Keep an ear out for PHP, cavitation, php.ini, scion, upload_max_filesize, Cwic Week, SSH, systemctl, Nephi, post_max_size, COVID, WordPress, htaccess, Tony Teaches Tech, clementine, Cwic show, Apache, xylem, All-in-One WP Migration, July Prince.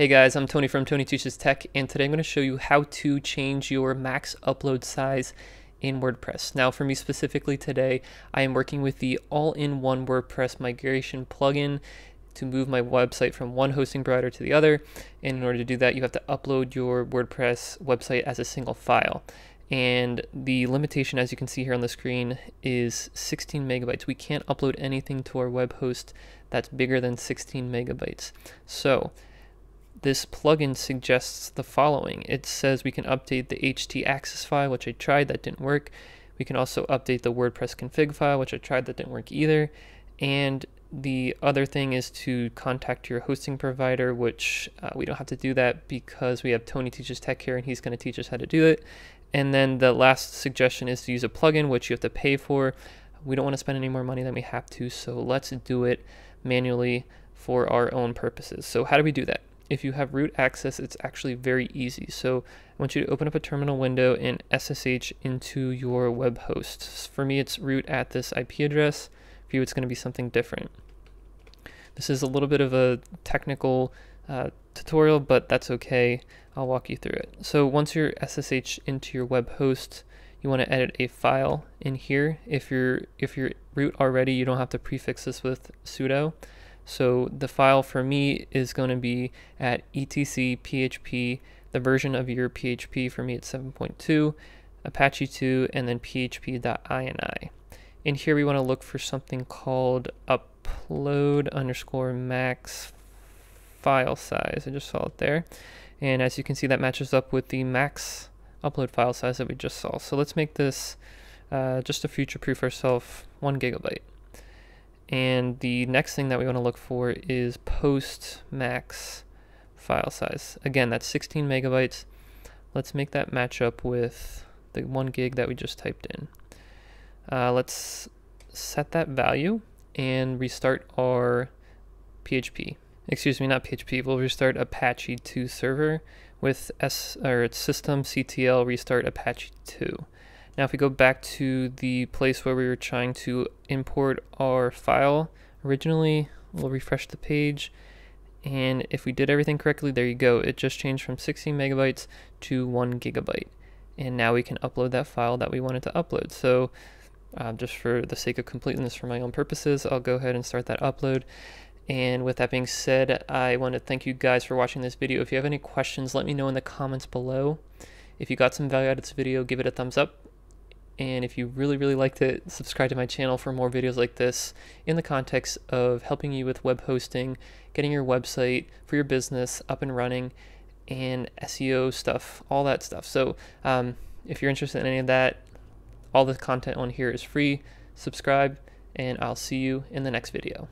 Hey guys, I'm Tony from Tony Teaches Tech, and today I'm going to show you how to change your max upload size in WordPress. Now for me specifically today, I am working with the All-in-One WordPress Migration plugin to move my website from one hosting provider to the other. And in order to do that, you have to upload your WordPress website as a single file. And the limitation, as you can see here on the screen, is 16 megabytes. We can't upload anything to our web host that's bigger than 16 megabytes. So this plugin suggests the following. It says we can update the htaccess file, which I tried, that didn't work. We can also update the WordPress config file, which I tried, that didn't work either. And the other thing is to contact your hosting provider, which we don't have to do that because we have Tony Teaches Tech here and he's going to teach us how to do it. And then the last suggestion is to use a plugin, which you have to pay for. We don't want to spend any more money than we have to, so let's do it manually for our own purposes. So how do we do that? If you have root access, it's actually very easy. So I want you to open up a terminal window and SSH into your web host. For me, it's root at this IP address. For you, it's going to be something different. This is a little bit of a technical tutorial, but that's okay. I'll walk you through it. So once you're SSH into your web host, you want to edit a file in here. If you're root already, you don't have to prefix this with sudo. So the file for me is going to be at etc php, the version of your PHP. For me, it's 7.2, Apache 2, and then php.ini. In here, we want to look for something called upload_max_filesize. I just saw it there. And as you can see, that matches up with the max upload file size that we just saw. So let's make this just to future-proof ourselves 1 gigabyte. And the next thing that we want to look for is post max file size. Again, that's 16 megabytes. Let's make that match up with the 1 gig that we just typed in. Let's set that value and restart our PHP. Excuse me, not PHP. We'll restart Apache 2 server with systemctl restart Apache 2. Now if we go back to the place where we were trying to import our file originally, we'll refresh the page, and if we did everything correctly, there you go. It just changed from 16 megabytes to 1 gigabyte, and now we can upload that file that we wanted to upload. So just for the sake of completeness for my own purposes, I'll go ahead and start that upload. And with that being said, I want to thank you guys for watching this video. If you have any questions, let me know in the comments below. If you got some value out of this video, give it a thumbs up. And if you really liked it, subscribe to my channel for more videos like this in the context of helping you with web hosting, getting your website for your business up and running, and SEO stuff, all that stuff. So if you're interested in any of that, all the content on here is free. Subscribe, and I'll see you in the next video.